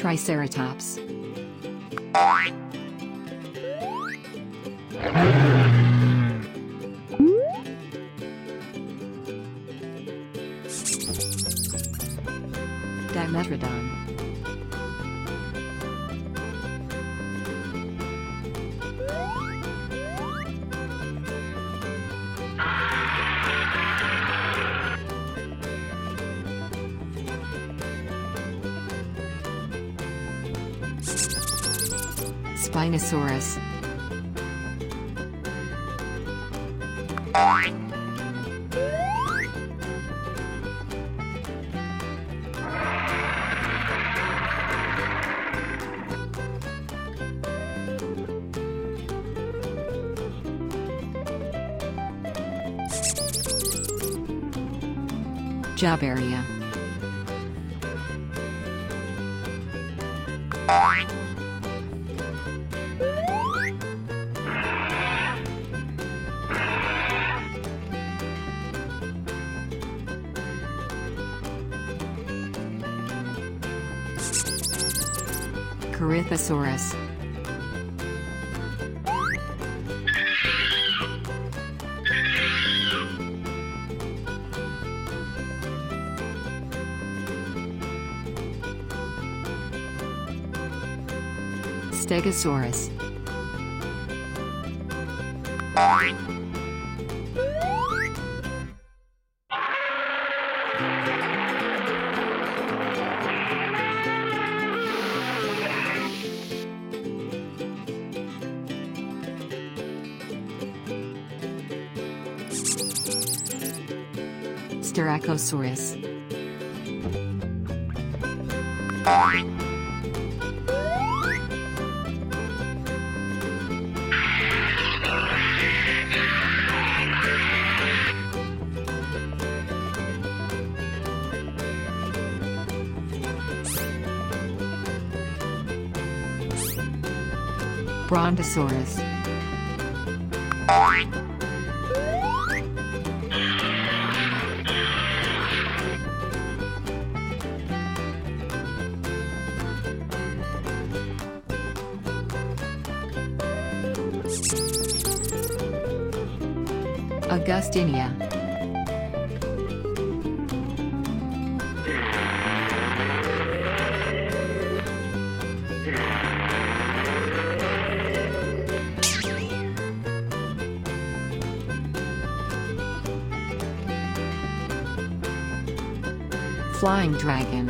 Triceratops. Dimetrodon. Spinosaurus. Job area. Parasaurus. Stegosaurus. Styracosaurus. Brontosaurus. Augustinia. Flying dragon.